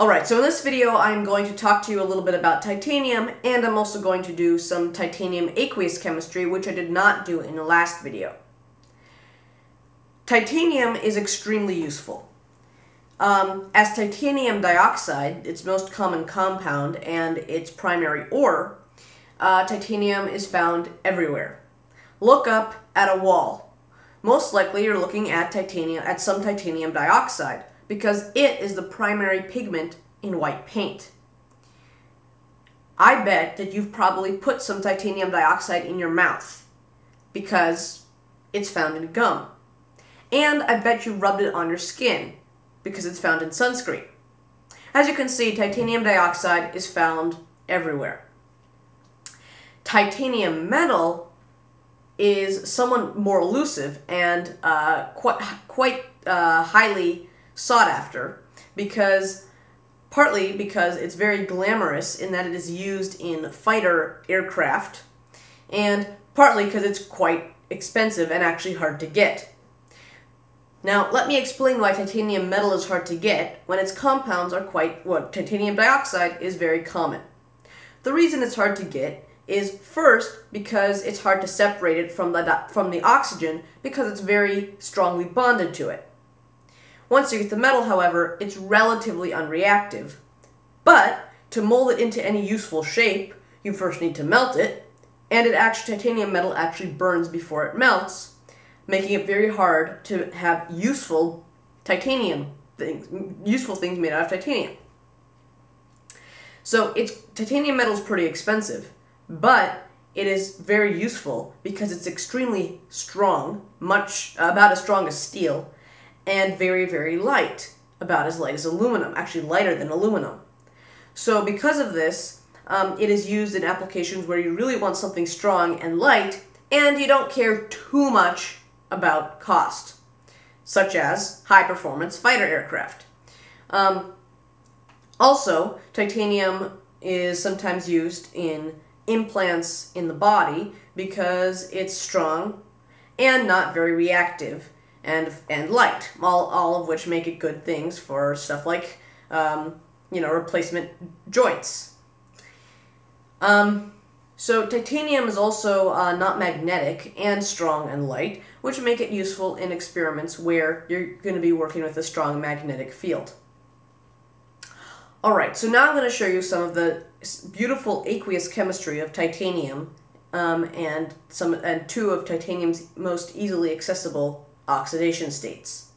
Alright, so in this video I'm going to talk to you a little bit about titanium, and I'm also going to do some titanium aqueous chemistry, which I did not do in the last video. Titanium is extremely useful. As titanium dioxide, its most common compound and its primary ore, titanium is found everywhere. Look up at a wall. Most likely you're looking at some titanium dioxide, because it is the primary pigment in white paint. I bet that you've probably put some titanium dioxide in your mouth, because it's found in gum. And I bet you rubbed it on your skin, because it's found in sunscreen. As you can see, titanium dioxide is found everywhere. Titanium metal is somewhat more elusive and quite highly sought after, partly because it's very glamorous in that it is used in fighter aircraft, and partly because it's quite expensive and actually hard to get. Now, let me explain why titanium metal is hard to get when its compounds are titanium dioxide is very common. The reason it's hard to get is first because it's hard to separate it from the oxygen because it's very strongly bonded to it. Once you get the metal, however, it's relatively unreactive. But to mold it into any useful shape, you first need to melt it, and titanium metal actually burns before it melts, making it very hard to have useful things made out of titanium. So titanium metal is pretty expensive, but it is very useful because it's extremely strong, about as strong as steel, and very, very light, about as light as aluminum, actually lighter than aluminum. So because of this, it is used in applications where you really want something strong and light, and you don't care too much about cost, such as high-performance fighter aircraft. Also, titanium is sometimes used in implants in the body because it's strong and not very reactive, and light, all of which make it good things for stuff like, replacement joints. So titanium is also not magnetic and strong and light, which make it useful in experiments where you're going to be working with a strong magnetic field. Alright, so now I'm going to show you some of the beautiful aqueous chemistry of titanium, and two of titanium's most easily accessible oxidation states.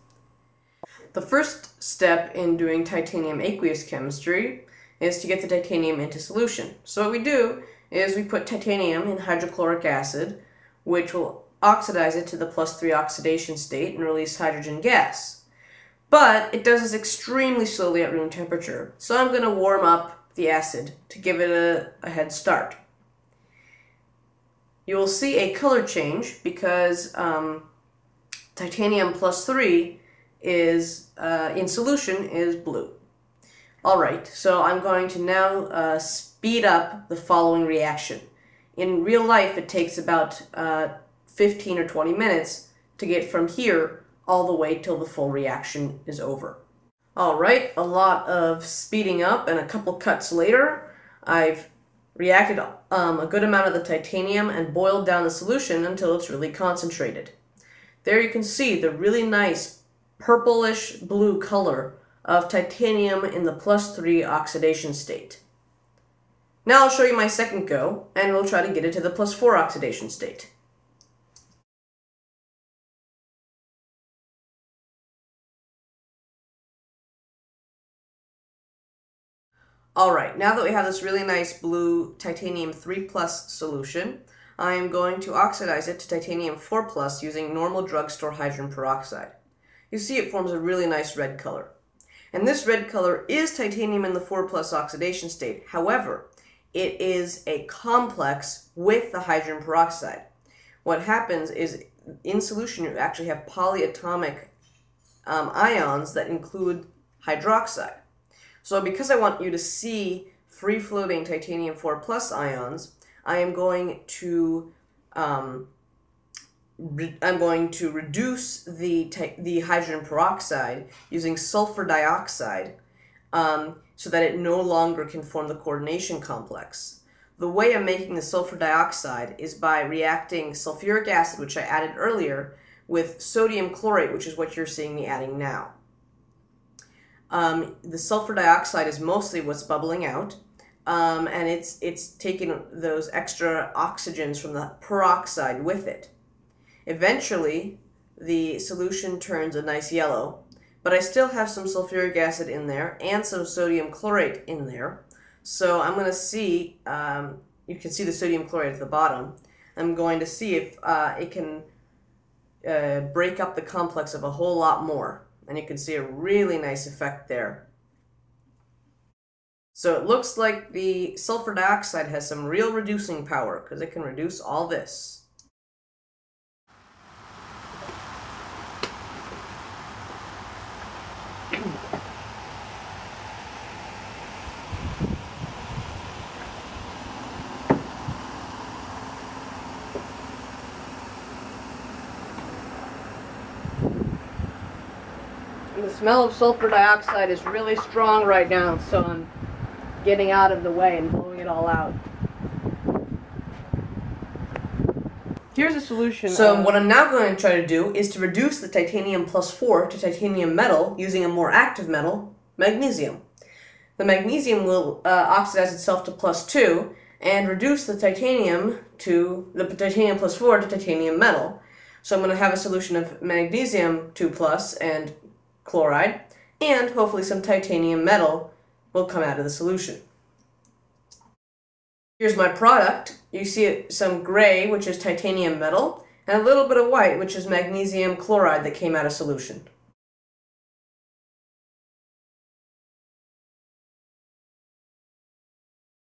The first step in doing titanium aqueous chemistry is to get the titanium into solution. So what we do is we put titanium in hydrochloric acid, which will oxidize it to the +3 oxidation state and release hydrogen gas. But it does this extremely slowly at room temperature, so I'm going to warm up the acid to give it a head start. You will see a color change because titanium +3 is, in solution, is blue. Alright, so I'm going to now speed up the following reaction. In real life, it takes about 15 or 20 minutes to get from here all the way till the full reaction is over. Alright, a lot of speeding up, and a couple cuts later, I've reacted a good amount of the titanium and boiled down the solution until it's really concentrated. There you can see the really nice purplish blue color of titanium in the +3 oxidation state. Now I'll show you my second go, and we'll try to get it to the +4 oxidation state. Alright, now that we have this really nice blue titanium 3+ solution, I am going to oxidize it to titanium 4+ using normal drugstore hydrogen peroxide. You see it forms a really nice red color. And this red color is titanium in the 4+ oxidation state. However, it is a complex with the hydrogen peroxide. What happens is in solution you actually have polyatomic ions that include hydroxide. So because I want you to see free-floating titanium 4+ ions, I'm going to reduce the hydrogen peroxide using sulfur dioxide so that it no longer can form the coordination complex. The way I'm making the sulfur dioxide is by reacting sulfuric acid, which I added earlier, with sodium chlorate, which is what you're seeing me adding now. The sulfur dioxide is mostly what's bubbling out, and it's taking those extra oxygens from the peroxide with it. Eventually, the solution turns a nice yellow, but I still have some sulfuric acid in there and some sodium chlorate in there. So I'm going to see, you can see the sodium chlorate at the bottom. I'm going to see if it can break up the complex of a whole lot more. And you can see a really nice effect there. So it looks like the sulfur dioxide has some real reducing power because it can reduce all this. The smell of sulfur dioxide is really strong right now, so I'm getting out of the way and blowing it all out. Here's a solution. So what I'm now going to try to do is to reduce the titanium+4 to titanium metal using a more active metal, magnesium. The magnesium will oxidize itself to +2 and reduce the titanium to the titanium+4 to titanium metal. So I'm going to have a solution of magnesium 2+ and chloride, and hopefully some titanium metal will come out of the solution. Here's my product. You see some gray, which is titanium metal, and a little bit of white, which is magnesium chloride that came out of solution.